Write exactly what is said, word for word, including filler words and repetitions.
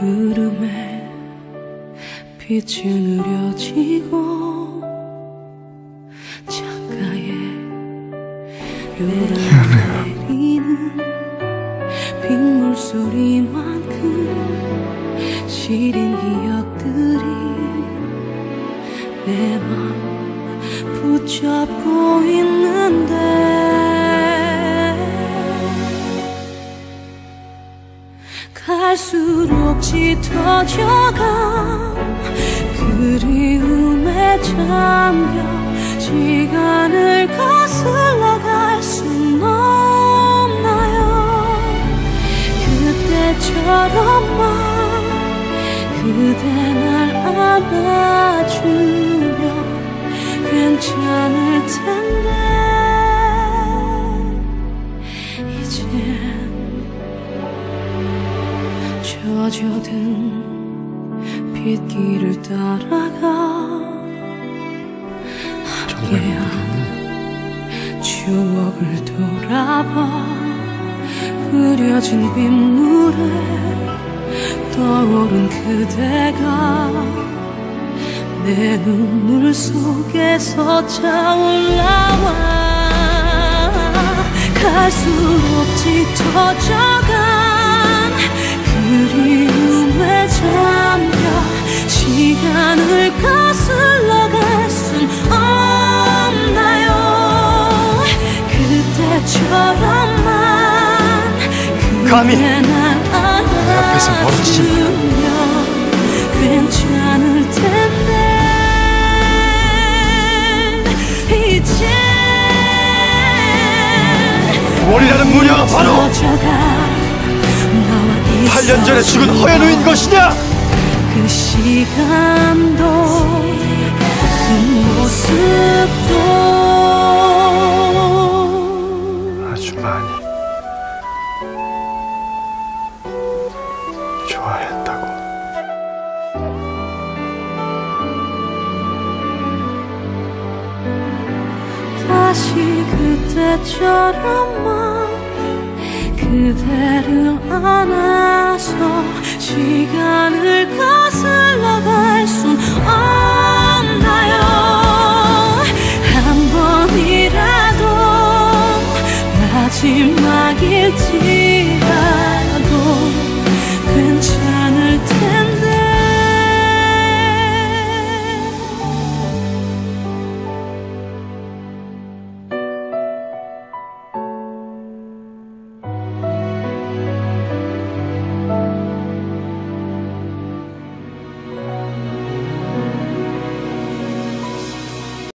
흐름에 빛이 느려지고 창가에 요란히 내리는 빗물 소리만큼 시린 기억들이 내 맘 붙잡고 있는데 갈수록 짙어져가 그리움에 잠겨 시간을 거슬러 갈 순 없나요? 그때처럼만 그대 날 안아주면 괜찮을 텐데 이제 젖어든 빗길을 따라가 함께한 추억을 돌아봐 흐려진 빗물에 떠오른 그대가 내 눈물 속에서 차올라와 갈수록 짙어져간 그리움에 잠겨 시간을 거슬러 갈 순 없나요? 그때처럼만 감히 내 앞에서 멀어지지 마라. 괜찮을 텐데 이제 월이라는 무녀가 바로 팔 년 전에 죽은 허연우인 것이냐? 그 시간도 그 모습도 아주 많이 좋아했다고. 다시 그때처럼만 그대를 안아서 시간을 거슬러 갈 순 없나요? 한 번이라도 마지막일지라